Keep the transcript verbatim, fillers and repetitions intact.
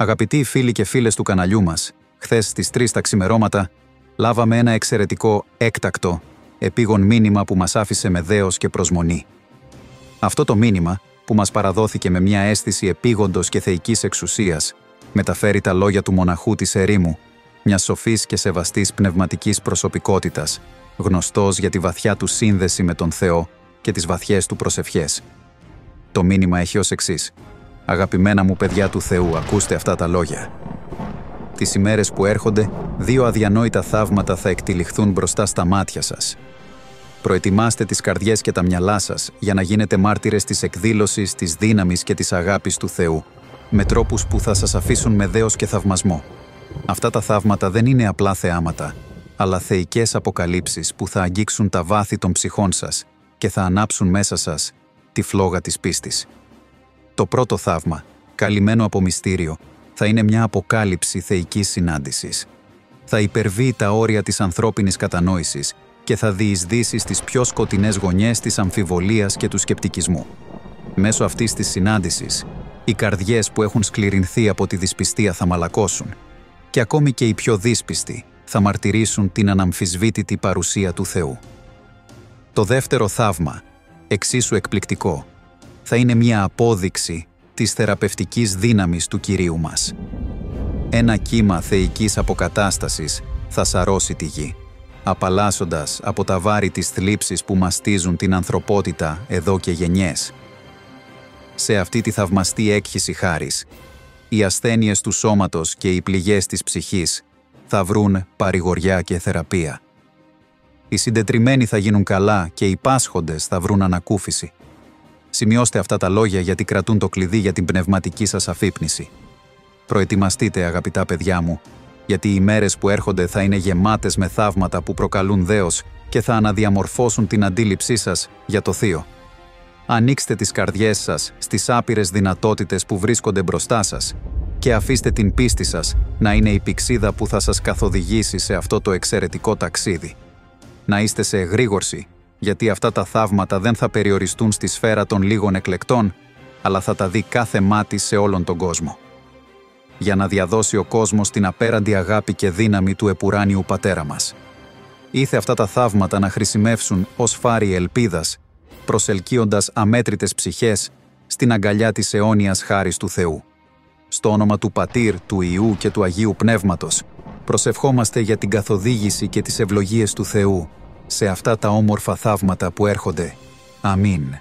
Αγαπητοί φίλοι και φίλες του καναλιού μας, χθες στις τρεις τα ξημερώματα, λάβαμε ένα εξαιρετικό, έκτακτο, επίγον μήνυμα που μας άφησε με δέος και προσμονή. Αυτό το μήνυμα, που μας παραδόθηκε με μια αίσθηση επίγοντος και θεϊκής εξουσίας, μεταφέρει τα λόγια του μοναχού της ερήμου, μιας σοφής και σεβαστής πνευματικής προσωπικότητας, γνωστός για τη βαθιά του σύνδεση με τον Θεό και τις βαθιές του προσευχές. Το μήνυμα έχει ως εξής. Αγαπημένα μου παιδιά του Θεού, ακούστε αυτά τα λόγια. Τις ημέρες που έρχονται, δύο αδιανόητα θαύματα θα εκτυλιχθούν μπροστά στα μάτια σας. Προετοιμάστε τις καρδιές και τα μυαλά σας για να γίνετε μάρτυρες της εκδήλωσης, της δύναμης και της αγάπης του Θεού, με τρόπους που θα σας αφήσουν με δέος και θαυμασμό. Αυτά τα θαύματα δεν είναι απλά θεάματα, αλλά θεϊκές αποκαλύψεις που θα αγγίξουν τα βάθη των ψυχών σας και θα ανάψουν μέσα σας τη φλόγα της πίστης. Το πρώτο θαύμα, καλυμμένο από μυστήριο, θα είναι μια αποκάλυψη θεϊκής συνάντησης. Θα υπερβεί τα όρια της ανθρώπινης κατανόησης και θα διεισδύσει στις πιο σκοτεινές γωνιές της αμφιβολίας και του σκεπτικισμού. Μέσω αυτής της συνάντησης, οι καρδιές που έχουν σκληρινθεί από τη δυσπιστία θα μαλακώσουν και ακόμη και οι πιο δύσπιστοι θα μαρτυρήσουν την αναμφισβήτητη παρουσία του Θεού. Το δεύτερο θαύμα, εξίσου εκπληκτικό, θα είναι μια απόδειξη της θεραπευτικής δύναμης του Κυρίου μας. Ένα κύμα θεϊκής αποκατάστασης θα σαρώσει τη γη, απαλλάσσοντας από τα βάρη της θλίψης που μαστίζουν την ανθρωπότητα εδώ και γενιές. Σε αυτή τη θαυμαστή έκχυση χάρις, οι ασθένειες του σώματος και οι πληγές της ψυχής θα βρουν παρηγοριά και θεραπεία. Οι συντετριμένοι θα γίνουν καλά και οι πάσχοντες θα βρουν ανακούφιση. Σημειώστε αυτά τα λόγια γιατί κρατούν το κλειδί για την πνευματική σας αφύπνιση. Προετοιμαστείτε, αγαπητά παιδιά μου, γιατί οι μέρες που έρχονται θα είναι γεμάτες με θαύματα που προκαλούν δέος και θα αναδιαμορφώσουν την αντίληψή σας για το Θείο. Ανοίξτε τις καρδιές σας στις άπειρες δυνατότητες που βρίσκονται μπροστά σας και αφήστε την πίστη σας να είναι η πηξίδα που θα σας καθοδηγήσει σε αυτό το εξαιρετικό ταξίδι. Να είστε σε εγρήγορση, γιατί αυτά τα θαύματα δεν θα περιοριστούν στη σφαίρα των λίγων εκλεκτών, αλλά θα τα δει κάθε μάτι σε όλον τον κόσμο. Για να διαδώσει ο κόσμος την απέραντη αγάπη και δύναμη του επουράνιου Πατέρα μας. Ήθε αυτά τα θαύματα να χρησιμεύσουν ως φάρι ελπίδας, προσελκύοντας αμέτρητες ψυχές στην αγκαλιά της αιώνιας χάρις του Θεού. Στο όνομα του Πατήρ, του Υιού και του Αγίου Πνεύματος, προσευχόμαστε για την καθοδήγηση και τις ευλογίες του Θεού σε αυτά τα όμορφα θαύματα που έρχονται. Αμήν.